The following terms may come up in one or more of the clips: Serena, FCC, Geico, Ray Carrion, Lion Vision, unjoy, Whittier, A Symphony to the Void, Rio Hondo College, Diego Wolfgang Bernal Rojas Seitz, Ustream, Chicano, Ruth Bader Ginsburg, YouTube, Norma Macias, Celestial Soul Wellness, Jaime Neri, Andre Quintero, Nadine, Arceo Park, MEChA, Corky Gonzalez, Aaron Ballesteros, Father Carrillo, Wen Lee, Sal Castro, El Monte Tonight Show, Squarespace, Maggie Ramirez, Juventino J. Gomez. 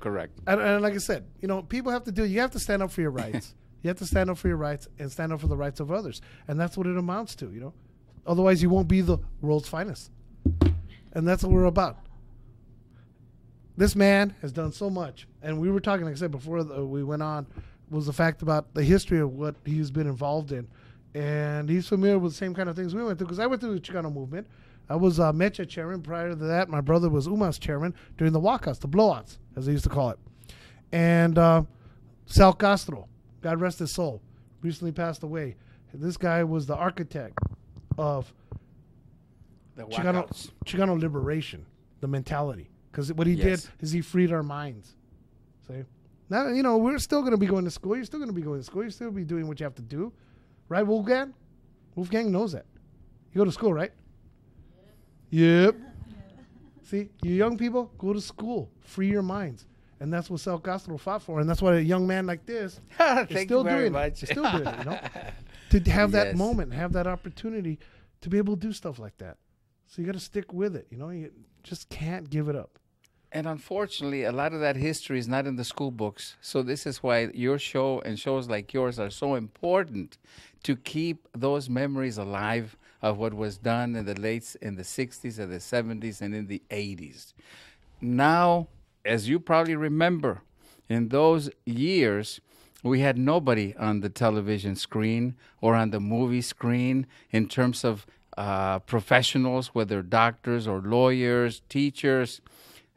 Correct. And like I said, you know, people have to do, you have to stand up for your rights. You have to stand up for your rights and stand up for the rights of others. And that's what it amounts to, you know. Otherwise, you won't be the world's finest. And that's what we're about. This man has done so much. And we were talking, like I said, before we went on, was the fact about the history of what he's been involved in. And he's familiar with the same kind of things we went through. Because I went through the Chicano movement. I was Mecha chairman. Prior to that, my brother was UMA's chairman during the walkouts, the blowouts, as they used to call it. And Sal Castro, God rest his soul, recently passed away. This guy was the architect of the Chicano liberation, the mentality. Because what he did is he freed our minds. See? Now, you know, we're still going to be going to school. You're still going to be going to school. You're still going to be doing what you have to do. Right, Wolfgang? Wolfgang knows that. You go to school, right? Yep. See, you young people, go to school. Free your minds. And that's what Sal Castro fought for. And that's why a young man like this is still doing it. He's still doing it, you know? To have that moment, have that opportunity to be able to do stuff like that. So you got to stick with it, you know? You just can't give it up. And unfortunately, a lot of that history is not in the school books. So this is why your show and shows like yours are so important, to keep those memories alive of what was done in the late, in the 60s and the 70s and in the 80s. Now, as you probably remember, in those years, we had nobody on the television screen or on the movie screen in terms of professionals, whether doctors or lawyers, teachers.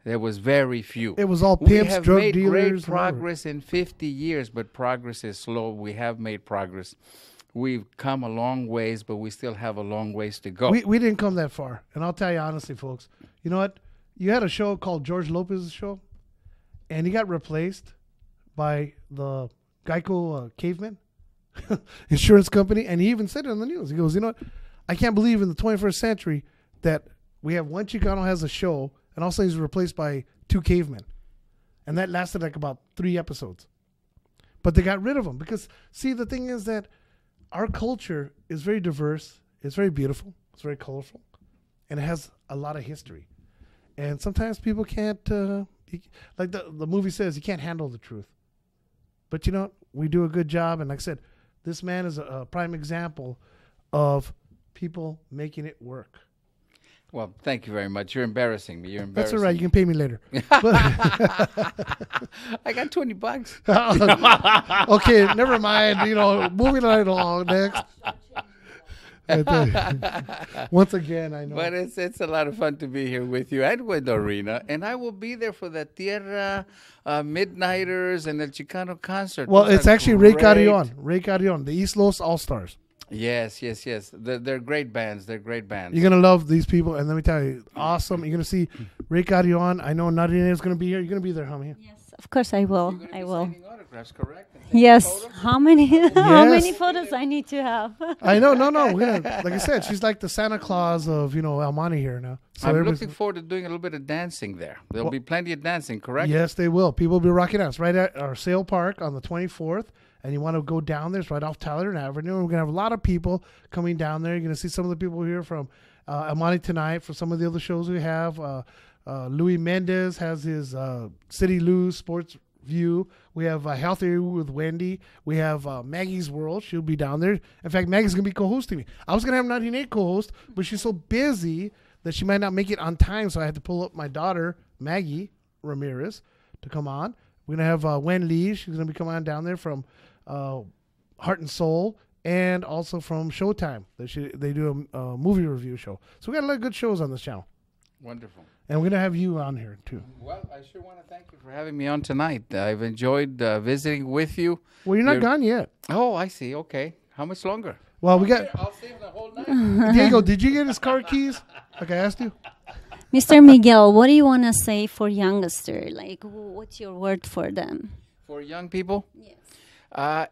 There was very few. It was all pimps, drug dealers. We have made great progress in 50 years, but progress is slow. We have made progress. We've come a long ways, but we still have a long ways to go. We didn't come that far. And I'll tell you honestly, folks, you know what? You had a show called George Lopez's Show, and he got replaced by the Geico caveman insurance company, and he even said it in the news. He goes, you know what? I can't believe in the 21st century that we have one Chicano has a show, and also he's replaced by two cavemen. And that lasted like about 3 episodes. But they got rid of him because, see, the thing is that our culture is very diverse. It's very beautiful. It's very colorful. And it has a lot of history. And sometimes people can't, like the movie says, you can't handle the truth. But, you know, we do a good job. And like I said, this man is a prime example of people making it work. Well, thank you very much. You're embarrassing me. You're embarrassing. That's all right. You can pay me later. I got $20. Okay, never mind. You know, moving right along next. Once again, I know. But it's a lot of fun to be here with you and with Dorina. And I will be there for the Tierra Midnighters and the Chicano concert. Well, it's actually Ray Carrion, the East Los All Stars. Yes, yes, yes. They're great bands. They're great bands. You're going to love these people. And let me tell you, awesome. You're going to see Ray Carrion. I know Nadine is going to be here. You're going to be there, Homie. Yes, of course I will. I will. Autographs, correct? Yes. How many photos I need to have? I know. No. Like I said, she's like the Santa Claus of, you know, El Monte here now. So I'm looking forward to doing a little bit of dancing there. There'll be plenty of dancing, correct? Yes, they will. People will be rocking out. It's right at Arceo Park on the 24th. And you want to go down there. It's right off Tyler Avenue. We're going to have a lot of people coming down there. You're going to see some of the people here from El Monte tonight, for some of the other shows we have. Louis Mendez has his City Lou Sports View. We have Healthy with Wendy. We have Maggie's World. She'll be down there. In fact, Maggie's going to be co-hosting me. I was going to have Nadine co-host, but she's so busy that she might not make it on time. So I had to pull up my daughter, Maggie Ramirez, to come on. We're going to have Wen Lee. She's going to be coming on down there from Heart and Soul, and also from Showtime. They do a movie review show. So we got a lot of good shows on this channel. Wonderful. And we're going to have you on here, too. Well, I sure want to thank you for having me on tonight. I've enjoyed visiting with you. Well, you're not gone yet. Oh, I see. Okay. How much longer? Well, I'll save the whole night. Diego, did you get his car keys? Like I asked you. Mr. Miguel, what do you want to say for youngster? Like, what's your word for them? For young people? Yes.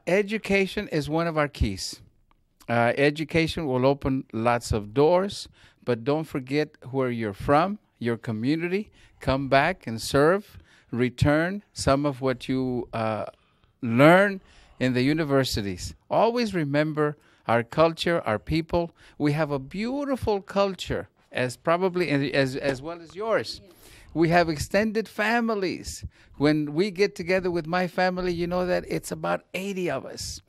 Education is one of our keys. Education will open lots of doors, but don't forget where you're from, your community. Come back and serve. Return some of what you learn in the universities. Always remember our culture, our people. We have a beautiful culture, as probably as well as yours. Yes. We have extended families. When we get together with my family, you know that it's about 80 of us.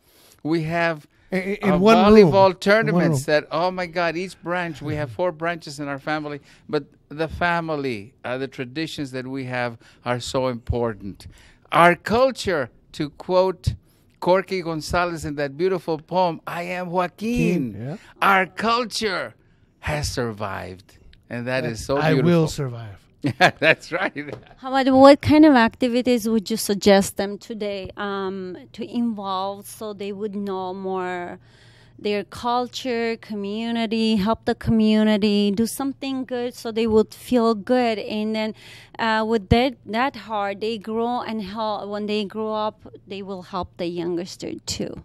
We have volleyball tournaments that, oh my God, each branch, we have 4 branches in our family, but the family, the traditions that we have are so important. Our culture, to quote Corky Gonzalez in that beautiful poem, I Am Joaquin. Yeah. Our culture has survived, and that is so beautiful. I will survive. Yeah, that's right. How about what kind of activities would you suggest them today to involve so they would know more their culture, community, help the community, do something good so they would feel good? And then with that heart, they grow, and when they grow up, they will help the youngster too.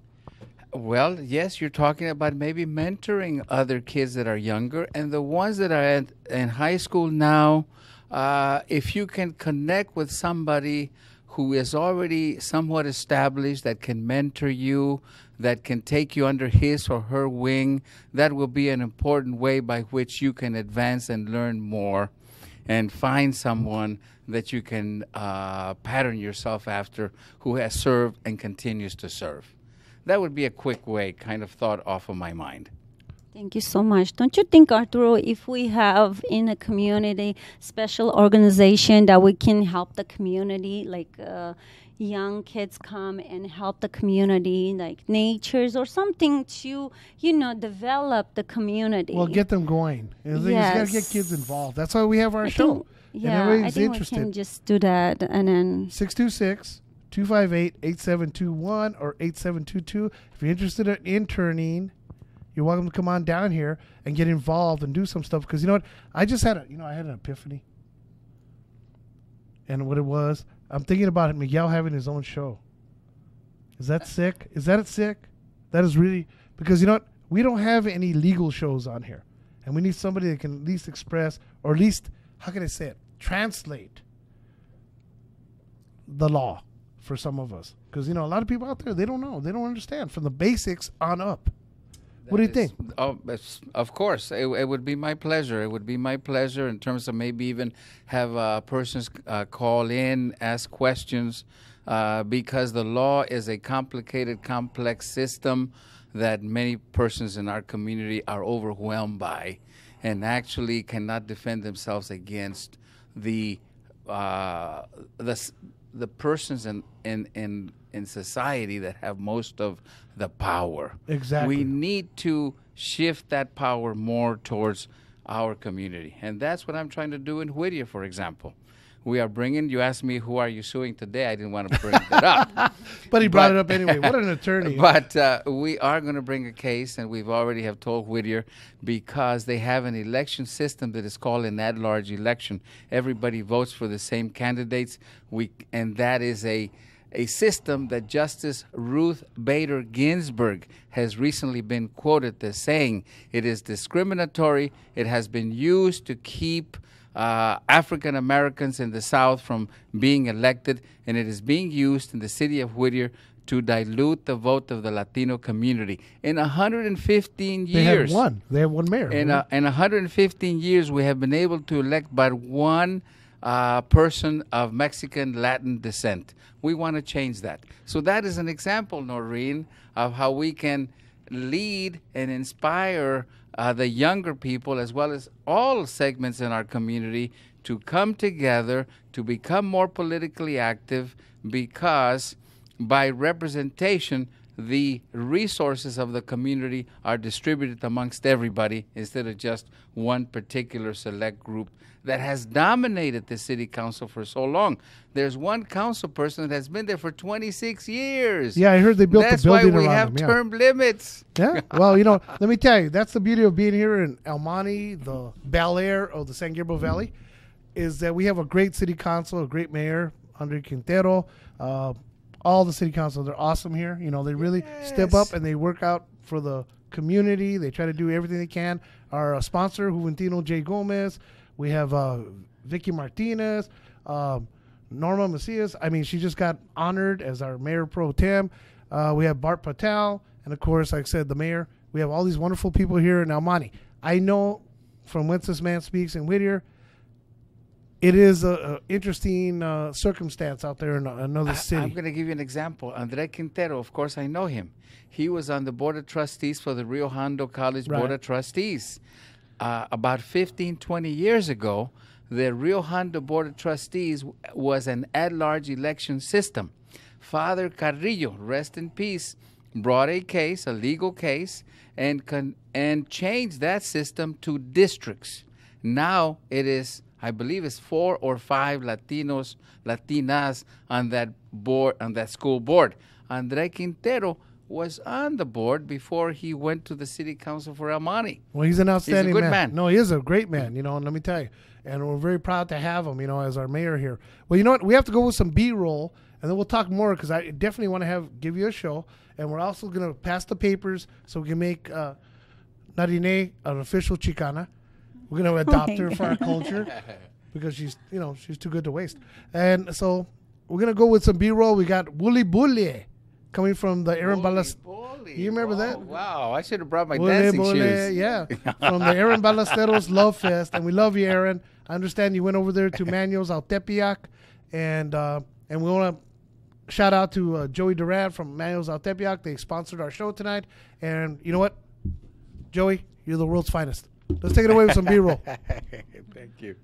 Well, yes, you're talking about maybe mentoring other kids that are younger, and the ones that are in high school now. If you can connect with somebody who is already somewhat established, that can mentor you, that can take you under his or her wing, that will be an important way by which you can advance and learn more and find someone that you can pattern yourself after, who has served and continues to serve. That would be a quick way, kind of thought off of my mind. Thank you so much. Don't you think, Arturo, if we have in a community special organization that we can help the community, like young kids come and help the community, like natures or something to, you know, develop the community? Well, get them going. Yes. You got to get kids involved. That's why we have our show. Yeah, I think we can just do that. And then 626-258-8721 or 8722. If you're interested in interning, you're welcome to come on down here and get involved and do some stuff. Because you know what? I just had I had an epiphany. And what it was, I'm thinking about Miguel having his own show. Is that sick? Is that sick? That is really, because you know what? We don't have any legal shows on here. And we need somebody that can at least express, or at least, how can I say it? Translate the law for some of us. Because you know, a lot of people out there, they don't know. They don't understand from the basics on up. What do you think? Oh, of course, it would be my pleasure. It would be my pleasure in terms of maybe even have persons call in, ask questions, because the law is a complicated, complex system that many persons in our community are overwhelmed by and actually cannot defend themselves against the persons in society that have most of the power. Exactly. We need to shift that power more towards our community. And that's what I'm trying to do in Whittier, for example. We are bringing, you asked me, who are you suing today? I didn't want to bring that up. But he brought it up anyway. What an attorney. But we are going to bring a case, and we've already have told Whittier, because they have an election system that is called an at-large election. Everybody votes for the same candidates. And that is a system that Justice Ruth Bader Ginsburg has recently been quoted as saying, it is discriminatory, it has been used to keep African Americans in the South from being elected, and it is being used in the city of Whittier to dilute the vote of the Latino community. In 115 years... They have one mayor. In 115 years, we have been able to elect but one person of Mexican Latin descent. We want to change that. So that is an example, Noreen, of how we can lead and inspire the younger people, as well as all segments in our community, to come together, to become more politically active, because by representation, the resources of the community are distributed amongst everybody instead of just one particular select group that has dominated the city council for so long. There's one council person that has been there for 26 years. Yeah, I heard they built the building around them. That's why we have term limits. Yeah, well, you know, let me tell you, that's the beauty of being here in El Monte, the Bel Air of the San Gabriel Valley, is that we have a great city council, a great mayor, Andre Quintero, all the city council, they're awesome here. You know, they really step up and they work out for the community. They try to do everything they can. Our sponsor, Juventino J. Gomez. We have Vicky Martinez, Norma Macias. I mean, she just got honored as our mayor pro tem. We have Bart Patel. And, of course, like I said, the mayor. We have all these wonderful people here in El Monte. I know from whence this man speaks in Whittier, It is an interesting circumstance out there in another city. I'm going to give you an example. Andre Quintero, of course, I know him. He was on the Board of Trustees for the Rio Hondo College Board of Trustees. About 15, 20 years ago, the Rio Hondo Board of Trustees was an at-large election system. Father Carrillo, rest in peace, brought a case, a legal case, and changed that system to districts. Now it is... I believe it's 4 or 5 Latinos, Latinas on that board, on that school board. Andre Quintero was on the board before he went to the city council for El Monte. Well, he's an outstanding man. No, he is a great man, you know, and let me tell you. And we're very proud to have him, you know, as our mayor here. Well, you know what? We have to go with some B-roll, and then we'll talk more because I definitely want to give you a show. And we're also going to pass the papers so we can make Nadine an official Chicana. We're going to adopt her for our culture because she's, you know, she's too good to waste. And so we're going to go with some B-roll. We got Wooly Bully coming from the Aaron Ballesteros. You remember that? Wow, I should have brought my dancing shoes. Yeah, from the Aaron Ballesteros Love Fest. And we love you, Aaron. I understand you went over there to Manuel's El Tepeyac. And we want to shout out to Joey Duran from Manuel's El Tepeyac. They sponsored our show tonight. And you know what? Joey, you're the world's finest. Let's take it away with some B-roll. Thank you.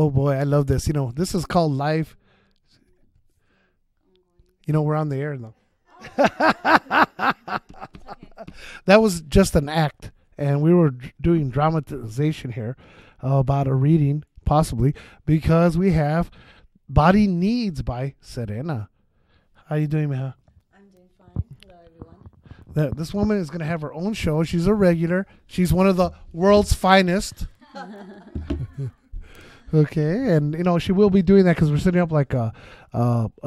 Oh boy, I love this. You know, this is called live. You know, we're on the air now. That was just an act, and we were doing dramatization here about a reading, possibly, because we have Body Needs by Serena. How you doing, Meha? I'm doing fine. Hello, everyone. This woman is going to have her own show. She's a regular. She's one of the world's finest. Okay, and, you know, she will be doing that because we're setting up like a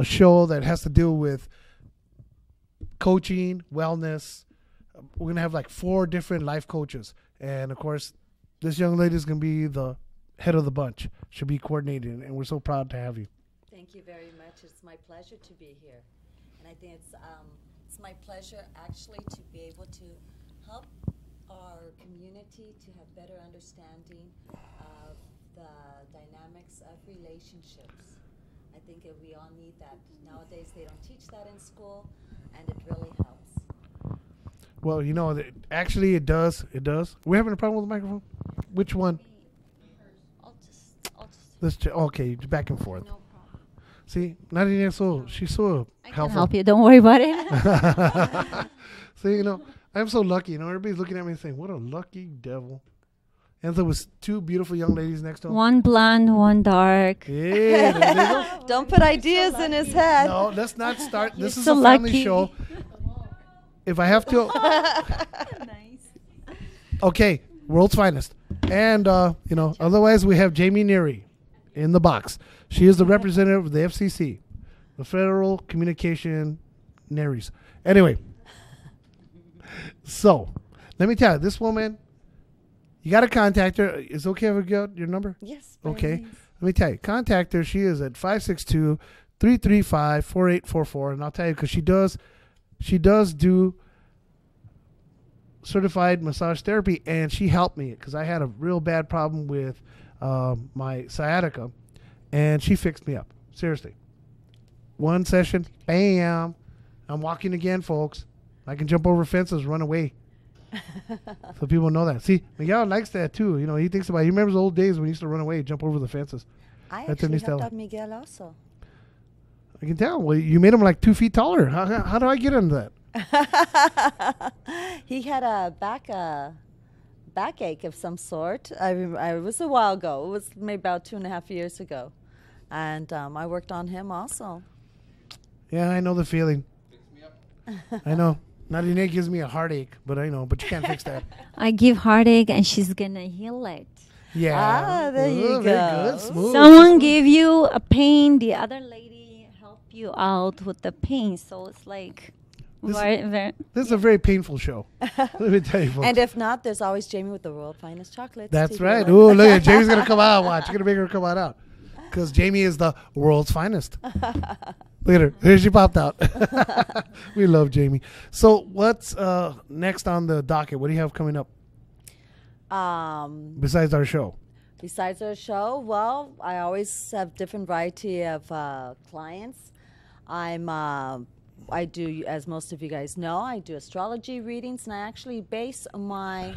show that has to do with coaching, wellness. We're going to have like 4 different life coaches. And, of course, this young lady is going to be the head of the bunch. She'll be coordinating, and we're so proud to have you. Thank you very much. It's my pleasure to be here. And I think it's my pleasure, actually, to be able to help our community to have better understanding of the dynamics of relationships. I think that we all need that. Nowadays, they don't teach that in school, and it really helps. Well, you know, actually, it does. It does. We're having a problem with the microphone? Which one? I'll just. Okay, back and forth. No problem. See, Nadine, she's so helpful. I can help you. Don't worry about it. So, you know, I'm so lucky. You know, everybody's looking at me and saying, what a lucky devil. And there was 2 beautiful young ladies next to him. One blonde, one dark. Yeah. Don't put ideas in his head. No, let's not start. This is a family show. If I have to. Nice. Okay, world's finest. And, you know, otherwise we have Jaime Neri in the box. She is the representative of the FCC, the Federal Communication Neris. Anyway, so let me tell you, this woman, you got to contact her. Is it okay if I get your number? Yes. Okay. Please. Let me tell you. Contact her. She is at 562-335-4844. And I'll tell you because she does do certified massage therapy, and she helped me because I had a real bad problem with my sciatica, and she fixed me up. Seriously. 1 session, bam. I'm walking again, folks. I can jump over fences, run away. So people know that. See, Miguel likes that too. You know, he thinks about it. He remembers the old days when he used to run away, jump over the fences. That's actually helped out Miguel also. I can tell. Well, you made him like 2 feet taller. How do I get into that? He had a backache of some sort. I was a while ago. It was maybe about 2.5 years ago, and I worked on him also. Yeah, I know the feeling. I know. Nadine gives me a heartache, but I know, but you can't fix that. I give heartache, and she's going to heal it. Yeah. Ah, there you go. Very good. Smooth. Someone gave you a pain. The other lady helped you out with the pain. So it's like... This is a very painful show. Let me tell you, folks. And if not, there's always Jamie with the world's finest chocolates. That's right. Ooh, look at Jamie's going to come out. Watch. You're going to make her come out. Because Jamie is the world's finest. Look at her. Here she popped out. We love Jamie. So what's next on the docket? What do you have coming up? Besides our show. Besides our show? Well, I always have different variety of clients. I do, as most of you guys know, I do astrology readings, and I actually base my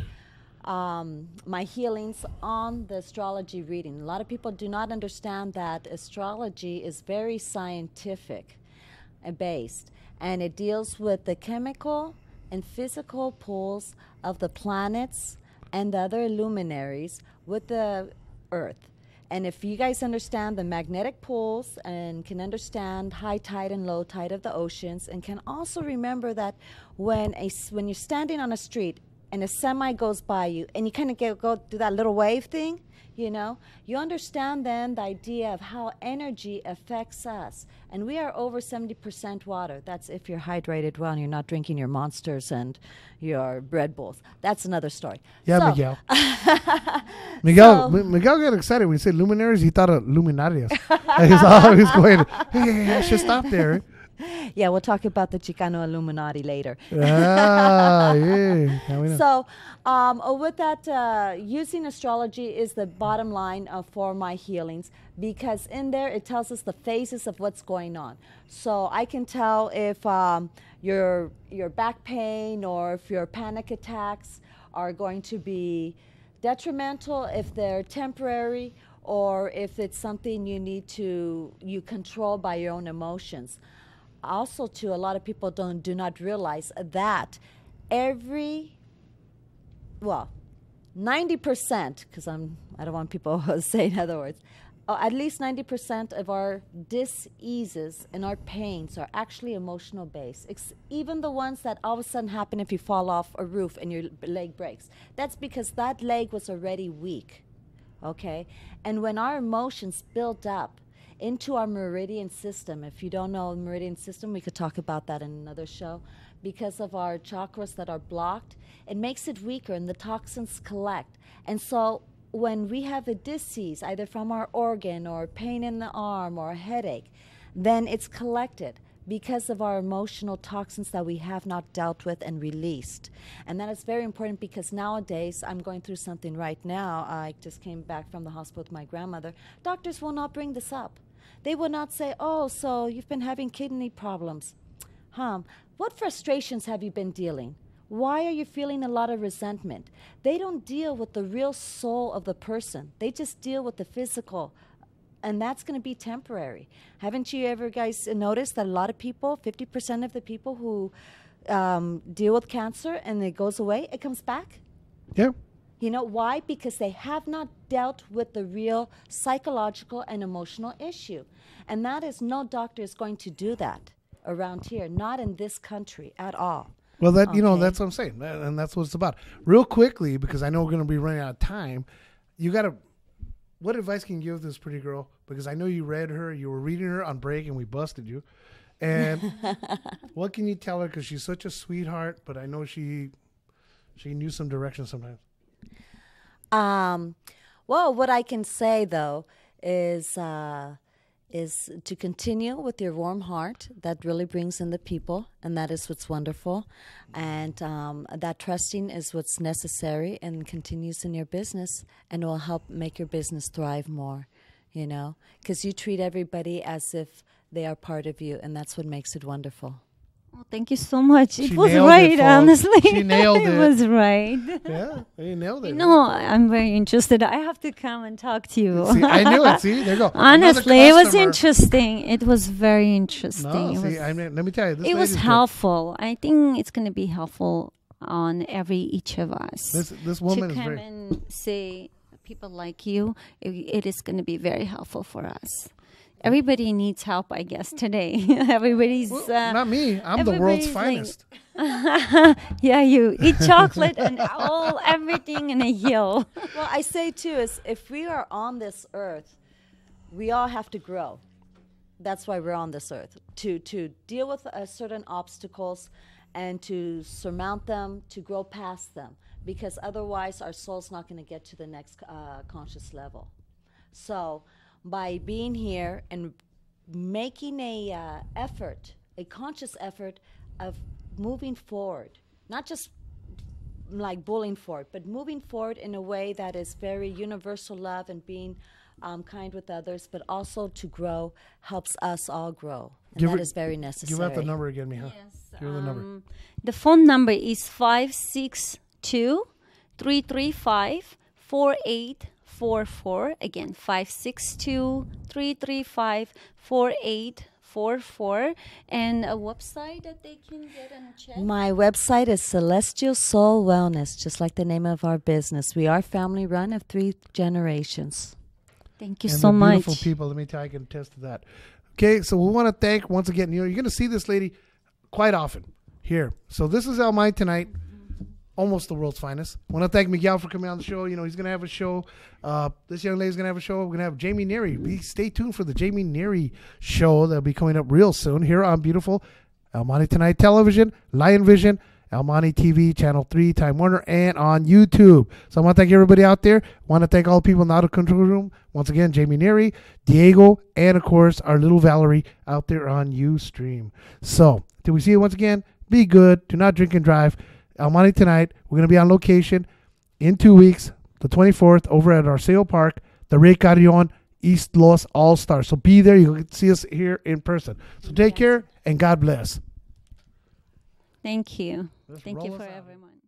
healings on the astrology reading. A lot of people do not understand that astrology is very scientific based, and it deals with the chemical and physical pulls of the planets and the other luminaries with the Earth. And if you guys understand the magnetic pulls and can understand high tide and low tide of the oceans, and can also remember that when you're standing on a street and a semi goes by you, and you kind of go do that little wave thing, you know, you understand then the idea of how energy affects us. And we are over 70% water. That's if you're hydrated well and you're not drinking your Monsters and your Red Bulls. That's another story. Yeah, so Miguel. Miguel got excited when he said luminaries. He thought of luminarias. He's always going, hey, I should stop there. Yeah, we'll talk about the Chicano Illuminati later. Yeah. So with that, using astrology is the bottom line for my healings, because in there it tells us the phases of what's going on. So I can tell if your back pain or if your panic attacks are going to be detrimental, if they're temporary, or if it's something you need to, you control by your own emotions. Also, too, a lot of people do not realize that every, well, 90%, because I don't want people saying other words, at least 90% of our diseases and our pains are actually emotional based. Even the ones that all of a sudden happen if you fall off a roof and your leg breaks. That's because that leg was already weak, okay? And when our emotions build up into our meridian system, if you don't know the meridian system, we could talk about that in another show, because of our chakras that are blocked, it makes it weaker and the toxins collect. And so when we have a disease, either from our organ or pain in the arm or a headache, then it's collected because of our emotional toxins that we have not dealt with and released. And that is very important, because nowadays, I'm going through something right now. I just came back from the hospital with my grandmother. Doctors will not bring this up. They will not say, oh, so you've been having kidney problems. What frustrations have you been dealing? Why are you feeling a lot of resentment? They don't deal with the real soul of the person. They just deal with the physical, and that's going to be temporary. Haven't you ever guys noticed that a lot of people, 50% of the people who deal with cancer and it goes away, it comes back? Yeah. You know why? Because they have not dealt with the real psychological and emotional issue. And that is, no doctor is going to do that around here, not in this country at all. Well, that okay. You know, that's what I'm saying, and that's what it's about. Real quickly, because I know we're going to be running out of time, you got to, what advice can you give this pretty girl? Because I know you read her, you were reading her on break, and we busted you. And what can you tell her? Because she's such a sweetheart, but I know she knew some direction sometimes. Well, what I can say though is to continue with your warm heart. That really brings in the people, and that is what's wonderful. And that trusting is what's necessary and continues in your business, and will help make your business thrive more, you know, because you treat everybody as if they are part of you, and that's what makes it wonderful. Oh, thank you so much. It was right, honestly. She nailed it. It was right. Yeah, you nailed it. No, I'm very interested. I have to come and talk to you. See, I knew it. See, there you go. Honestly, it was interesting. It was very interesting. No, see, I mean, let me tell you. It was helpful. I think it's going to be helpful on each of us. This woman is very... To come and say, people like you, it is going to be very helpful for us. Everybody needs help, I guess, today. Everybody's... Well, not me. I'm the world's finest. Yeah, you eat chocolate and all, everything in a hill. Well, I say, too, is if we are on this earth, we all have to grow. That's why we're on this earth, to deal with certain obstacles and to surmount them, to grow past them, because otherwise our soul's not going to get to the next conscious level. So... by being here and making a effort, a conscious effort of moving forward, not just like bullying forward, but moving forward in a way that is very universal love and being kind with others, but also to grow helps us all grow. And that is very necessary. Give out the number again, Miha. Yes. Give the number. The phone number is 562-335-4844. Again, 562-335-4844. And a website that they can get and check? My website is Celestial Soul Wellness, just like the name of our business. We are family run of 3 generations. Thank you so much. Beautiful people. Let me tell you, I can attest to that. Okay, so we want to thank, once again, you know, you're going to see this lady quite often here. So this is El Mai tonight. Almost the world's finest. I want to thank Miguel for coming on the show. You know, he's going to have a show. This young lady's going to have a show. We're going to have Jaime Neri. Stay tuned for the Jaime Neri show that'll be coming up real soon here on beautiful El Monte Tonight Television, Lion Vision, El Monte TV, Channel 3, Time Warner, and on YouTube. So I want to thank everybody out there. I want to thank all the people in the Out of Control Room. Once again, Jaime Neri, Diego, and, of course, our little Valerie out there on Ustream. So, till we see you once again, be good. Do not drink and drive. El Monte Tonight, we're going to be on location in 2 weeks, the 24th, over at Arceo Park, the Ray Carrion, East Los All Stars. So be there. You can see us here in person. So take care, and God bless. Thank you. Thank you for everyone.